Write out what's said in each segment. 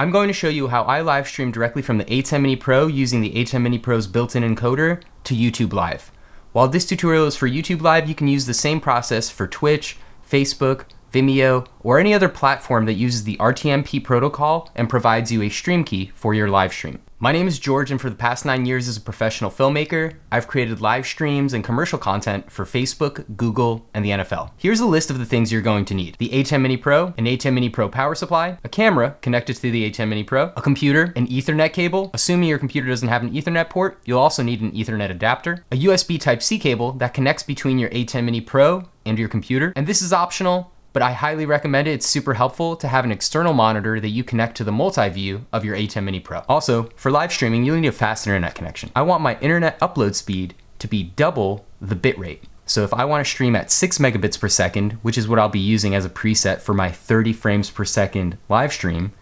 I'm going to show you how I live stream directly from the ATEM Mini Pro using the ATEM Mini Pro's built-in encoder to YouTube Live. While this tutorial is for YouTube Live, you can use the same process for Twitch, Facebook, Vimeo, or any other platform that uses the RTMP protocol and provides you a stream key for your live stream. My name is George, and for the past 9 years as a professional filmmaker, I've created live streams and commercial content for Facebook, Google, and the NFL. Here's a list of the things you're going to need. The ATEM Mini Pro, an ATEM Mini Pro power supply, a camera connected to the ATEM Mini Pro, a computer, an Ethernet cable. Assuming your computer doesn't have an Ethernet port, you'll also need an Ethernet adapter, a USB Type-C cable that connects between your ATEM Mini Pro and your computer, and this is optional, but I highly recommend it. It's super helpful to have an external monitor that you connect to the multi-view of your ATEM Mini Pro. Also, for live streaming, you'll need a fast internet connection. I want my internet upload speed to be double the bitrate. So if I want to stream at 6 megabits per second, which is what I'll be using as a preset for my 30 frames per second live stream,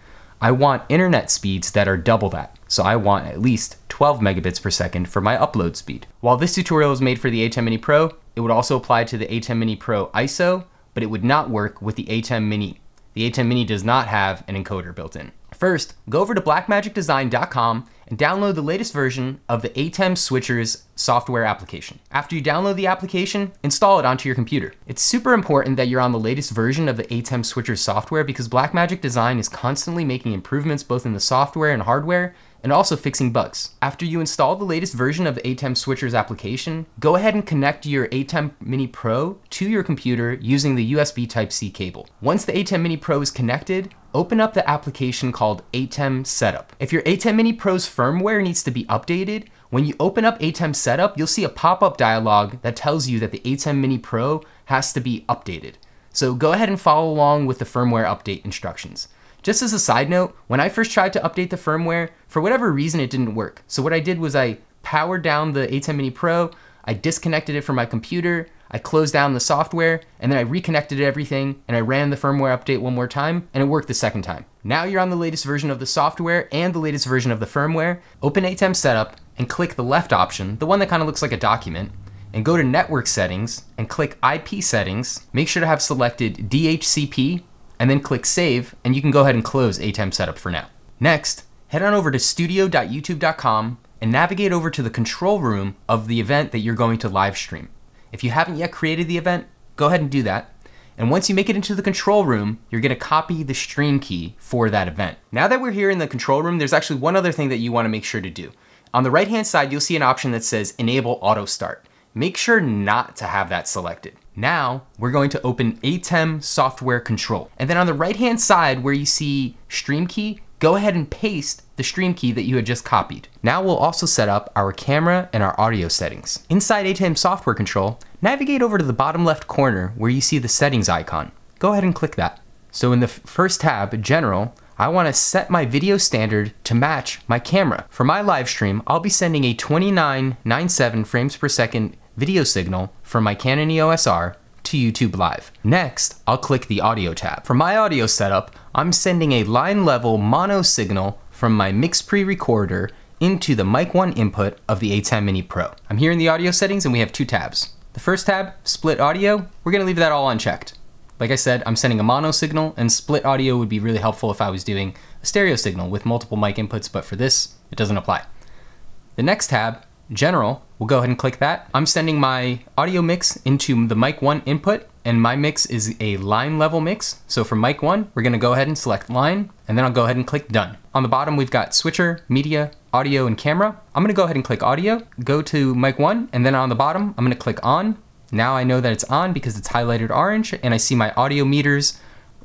I want internet speeds that are double that. So I want at least 12 megabits per second for my upload speed. While this tutorial is made for the ATEM Mini Pro, it would also apply to the ATEM Mini Pro ISO, but it would not work with the ATEM Mini. The ATEM Mini does not have an encoder built in. First, go over to blackmagicdesign.com and download the latest version of the ATEM Switchers software application. After you download the application, install it onto your computer. It's super important that you're on the latest version of the ATEM Switchers software because Blackmagic Design is constantly making improvements both in the software and hardware, and also fixing bugs. After you install the latest version of the ATEM Switchers application, go ahead and connect your ATEM Mini Pro to your computer using the USB Type-C cable. Once the ATEM Mini Pro is connected, open up the application called ATEM Setup. If your ATEM Mini Pro's firmware needs to be updated, when you open up ATEM Setup, you'll see a pop-up dialog that tells you that the ATEM Mini Pro has to be updated. So go ahead and follow along with the firmware update instructions. Just as a side note, when I first tried to update the firmware, for whatever reason, it didn't work. So what I did was I powered down the ATEM Mini Pro, I disconnected it from my computer, I closed down the software, and then I reconnected everything, and I ran the firmware update one more time, and it worked the second time. Now you're on the latest version of the software and the latest version of the firmware. Open ATEM Setup and click the left option, the one that kind of looks like a document, and go to Network Settings and click IP Settings. Make sure to have selected DHCP, and then click Save, and you can go ahead and close ATEM Setup for now. Next, head on over to studio.youtube.com and navigate over to the control room of the event that you're going to live stream. If you haven't yet created the event, go ahead and do that. And once you make it into the control room, you're gonna copy the stream key for that event. Now that we're here in the control room, there's actually one other thing that you wanna make sure to do. On the right-hand side, you'll see an option that says Enable Auto Start. Make sure not to have that selected. Now, we're going to open ATEM Software Control. And then on the right-hand side where you see Stream Key, go ahead and paste the stream key that you had just copied. Now we'll also set up our camera and our audio settings. Inside ATEM Software Control, navigate over to the bottom left corner where you see the settings icon. Go ahead and click that. So in the first tab, General, I want to set my video standard to match my camera. For my live stream, I'll be sending a 2997 frames per second video signal from my Canon EOS R to YouTube Live. Next, I'll click the audio tab. For my audio setup, I'm sending a line level mono signal from my mix pre-recorder into the mic 1 input of the ATEM Mini Pro. I'm here in the audio settings and we have two tabs. The first tab, split audio, we're gonna leave that all unchecked. Like I said, I'm sending a mono signal, and split audio would be really helpful if I was doing a stereo signal with multiple mic inputs, but for this, it doesn't apply. The next tab, General, we'll go ahead and click that. I'm sending my audio mix into the mic 1 input, and my mix is a line level mix. So for mic 1, we're gonna go ahead and select line, and then I'll go ahead and click done. On the bottom, we've got switcher, media, audio, and camera. I'm gonna go ahead and click audio, go to mic 1, and then on the bottom, I'm gonna click on. Now I know that it's on because it's highlighted orange, and I see my audio meters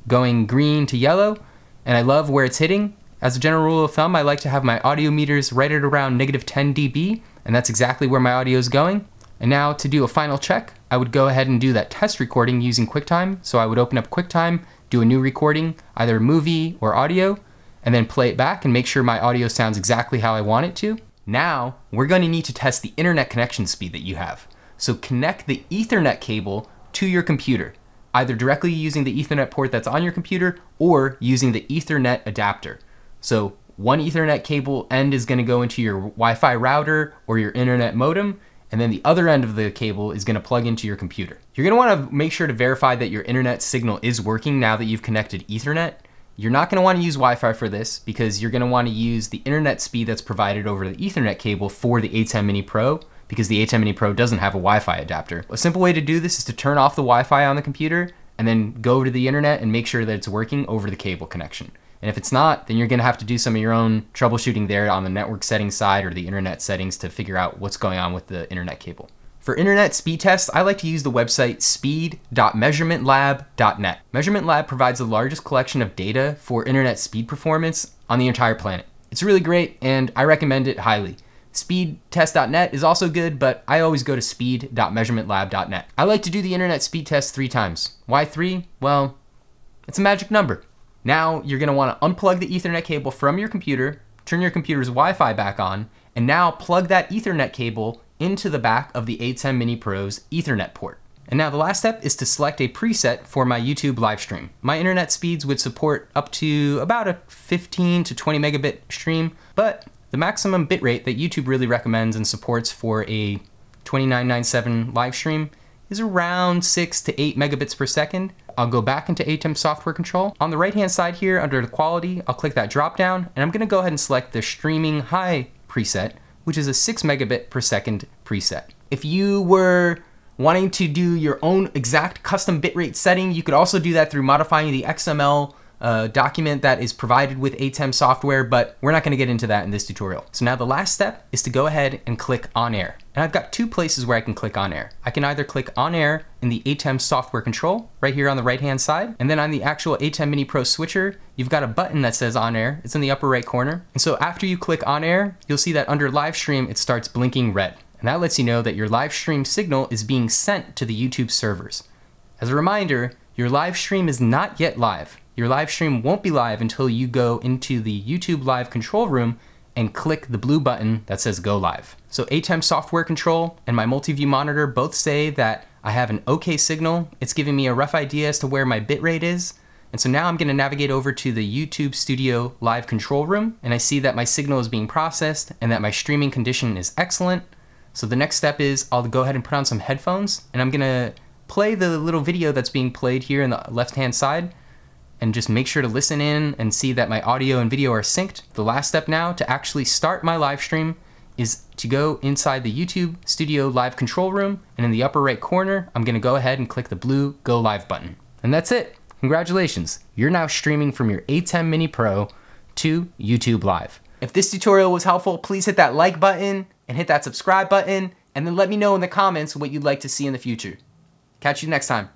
going green to yellow, and I love where it's hitting. As a general rule of thumb, I like to have my audio meters right at around -10 dB, and that's exactly where my audio is going. And now to do a final check, I would go ahead and do that test recording using QuickTime. So I would open up QuickTime, do a new recording, either movie or audio, and then play it back and make sure my audio sounds exactly how I want it to. Now, we're going to need to test the internet connection speed that you have. So connect the Ethernet cable to your computer, either directly using the Ethernet port that's on your computer or using the Ethernet adapter. So one Ethernet cable end is going to go into your Wi-Fi router or your internet modem, and then the other end of the cable is going to plug into your computer. You're going to want to make sure to verify that your internet signal is working now that you've connected Ethernet, You're not going to want to use Wi-Fi for this because you're going to want to use the internet speed that's provided over the Ethernet cable for the ATEM Mini Pro, because the ATEM Mini Pro doesn't have a Wi-Fi adapter. A simple way to do this is to turn off the Wi-Fi on the computer and then go to the internet and make sure that it's working over the cable connection. And if it's not, then you're going to have to do some of your own troubleshooting there on the network settings side or the internet settings to figure out what's going on with the internet cable. For internet speed tests, I like to use the website speed.measurementlab.net. Measurement Lab provides the largest collection of data for internet speed performance on the entire planet. It's really great and I recommend it highly. Speedtest.net is also good, but I always go to speed.measurementlab.net. I like to do the internet speed test 3 times. Why 3? Well, it's a magic number. Now you're gonna wanna unplug the Ethernet cable from your computer, turn your computer's Wi-Fi back on, and now plug that Ethernet cable into the back of the ATEM Mini Pro's Ethernet port. And now the last step is to select a preset for my YouTube live stream. My internet speeds would support up to about a 15 to 20 megabit stream, but the maximum bitrate that YouTube really recommends and supports for a 2997 live stream is around 6 to 8 megabits per second. I'll go back into ATEM Software Control. On the right-hand side here, under the quality, I'll click that drop-down, and I'm gonna go ahead and select the streaming high preset, which is a 6 megabit per second preset. If you were wanting to do your own exact custom bitrate setting, you could also do that through modifying the XML document that is provided with ATEM software, but we're not gonna get into that in this tutorial. So now the last step is to go ahead and click on air. And I've got 2 places where I can click on air. I can either click on air in the ATEM software control right here on the right-hand side, and then on the actual ATEM Mini Pro switcher, you've got a button that says on air. It's in the upper right corner. And so after you click on air, you'll see that under live stream, it starts blinking red. And that lets you know that your live stream signal is being sent to the YouTube servers. As a reminder, your live stream is not yet live. Your live stream won't be live until you go into the YouTube Live control room and click the blue button that says Go Live. So ATEM Software Control and my multi-view monitor both say that I have an okay signal. It's giving me a rough idea as to where my bitrate is. And so now I'm gonna navigate over to the YouTube Studio Live control room, and I see that my signal is being processed and that my streaming condition is excellent. So the next step is I'll go ahead and put on some headphones, and I'm gonna play the little video that's being played here in the left-hand side, and just make sure to listen in and see that my audio and video are synced. The last step now to actually start my live stream is to go inside the YouTube Studio Live control room, and in the upper right corner, I'm gonna go ahead and click the blue Go Live button. And that's it, congratulations. You're now streaming from your ATEM Mini Pro to YouTube Live. If this tutorial was helpful, please hit that like button and hit that subscribe button, and then let me know in the comments what you'd like to see in the future. Catch you next time.